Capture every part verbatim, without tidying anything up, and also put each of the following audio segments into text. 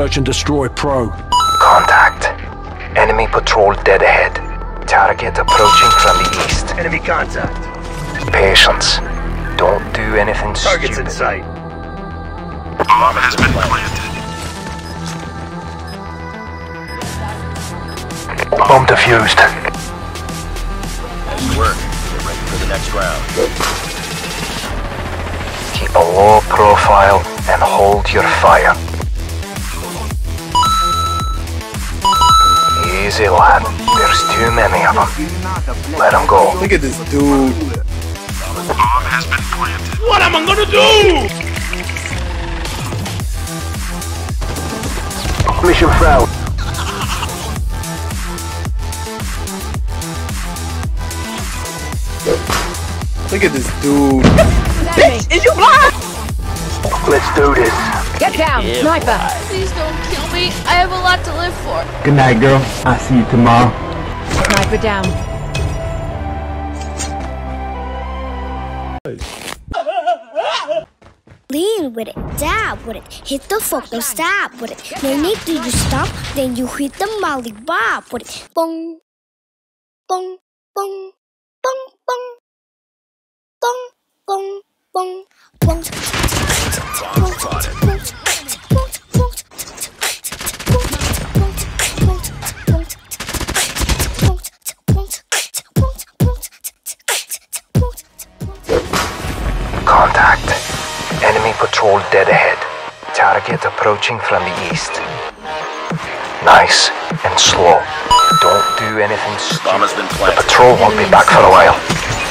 search and destroy probe. Contact. Enemy patrol dead ahead. Target approaching from the east. Enemy contact. Patience. Don't do anything Target's stupid. Target's in sight. Bomb has been planted. Bomb defused. Good work. Get ready for the next round. Keep a low profile and hold your fire. Easy, lad. There's too many of them. Let them go. Look at this dude. The bomb has been planted. What am I gonna do? Mission failed. Look at this dude. Bitch, is you blind? Let's do this. Get down, yeah, sniper. Boy. Please don't kill me. I have a lot to live for. Good night, girl. I'll see you tomorrow. Sniper down. Lean with it, dab with it, hit the fuck, no stop with it. No need to you stop, then you hit the molly bob with it. Bong, bong, bong, bong, bong, bong, bong, bong, bong, bong. Contact. Enemy patrol dead ahead. Target approaching from the east. Nice and slow. Don't do anything stupid. Bomb has been planted. The patrol won't be back for a while.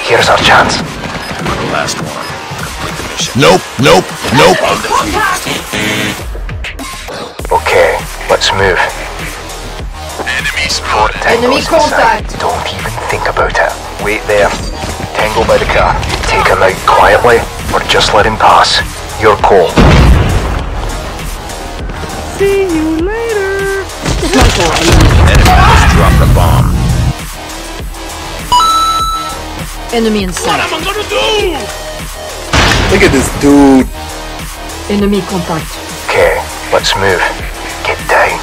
Here's our chance. For the last one. Nope, nope, nope. Okay, let's move. Enemy spotted. Enemy contact. Don't even think about it. Wait there. Tangle by the car. Take him out quietly, or just let him pass. Your call. See you later. Enemy has dropped the bomb. Enemy inside. What am I gonna do? Look at this dude. Enemy contact. Okay, let's move. Get down.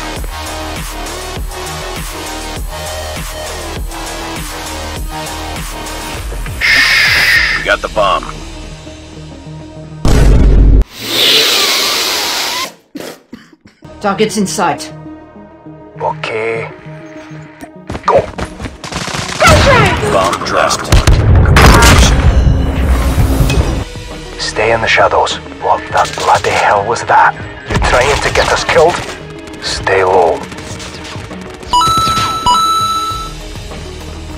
Shh. We got the bomb. Target's in sight. Okay. Go. Go for it! Bomb dropped. Stay in the shadows. What the bloody hell was that? You trying to get us killed? Stay low.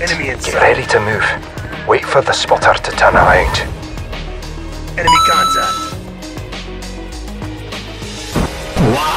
Enemy inside. Get ready to move. Wait for the spotter to turn around. Enemy contact. Wow!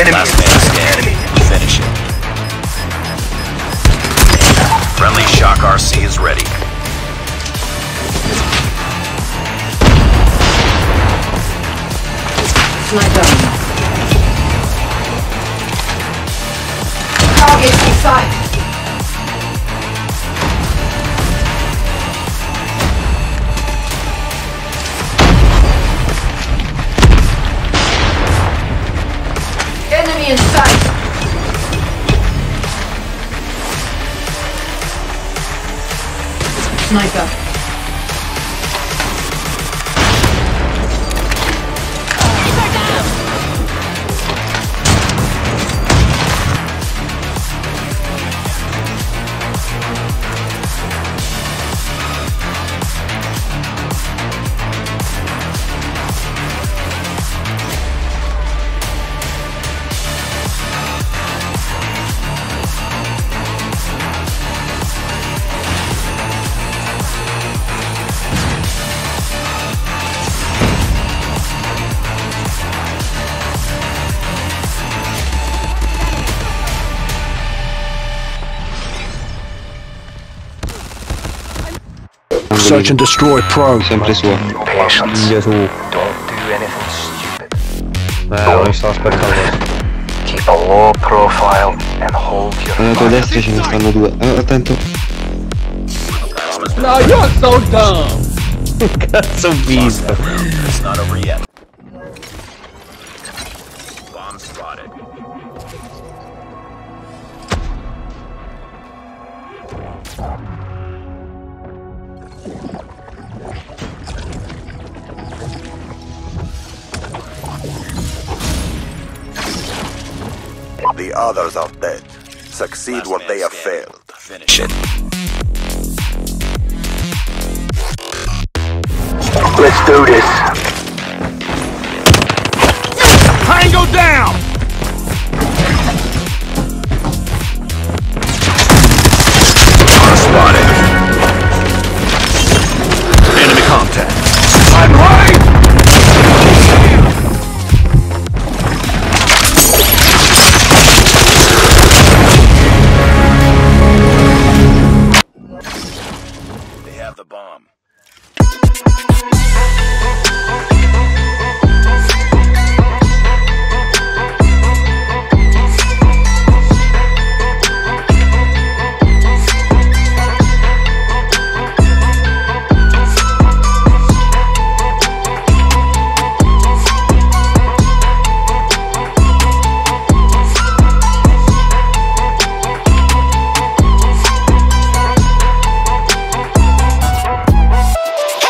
Enemy. Last man standing. Finish it. Friendly shock R C is ready. Sniper. Target inside. Inside. Sniper. Sniper down. Search and destroy pro. Simply swap. Patience. Just walk. Don't do anything stupid. Nah, only suspect cover. Keep a low profile and hold your fire. To death station is going to do it. Atento. No, you're so dumb! God, so beast. It's not over yet. Bomb spotted. The others are dead. Succeed what they have failed. Finish it. Let's do this.